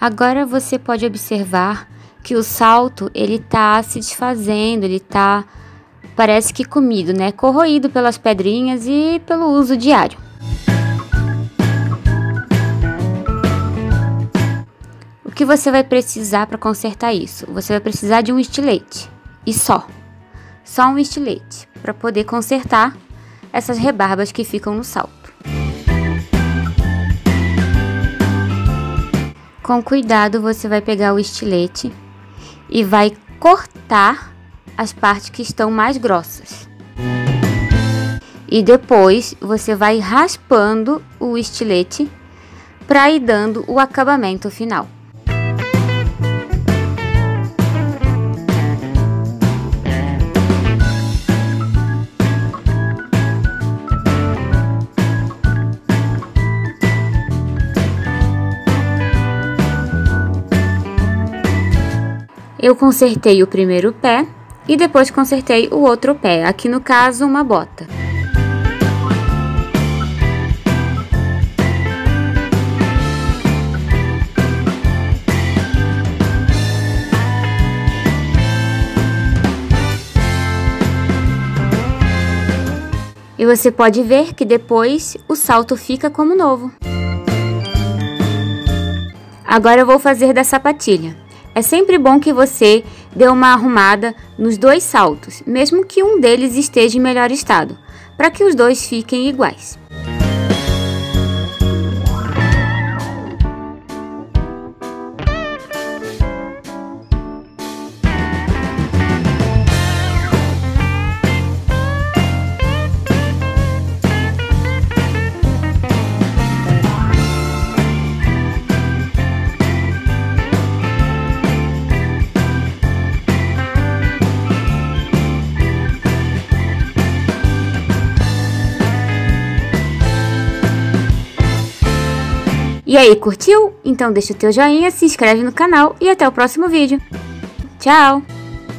Agora você pode observar que o salto, ele tá se desfazendo, ele tá, parece que comido, né? Corroído pelas pedrinhas e pelo uso diário. O que você vai precisar para consertar isso? Você vai precisar de um estilete, e só um estilete, para poder consertar essas rebarbas que ficam no salto. Com cuidado, você vai pegar o estilete e vai cortar as partes que estão mais grossas. E depois, você vai raspando o estilete para ir dando o acabamento final. Eu consertei o primeiro pé e depois consertei o outro pé, aqui no caso uma bota. E você pode ver que depois o salto fica como novo. Agora eu vou fazer da sapatilha. É sempre bom que você dê uma arrumada nos dois saltos, mesmo que um deles esteja em melhor estado, para que os dois fiquem iguais. E aí, curtiu? Então deixa o teu joinha, se inscreve no canal e até o próximo vídeo. Tchau!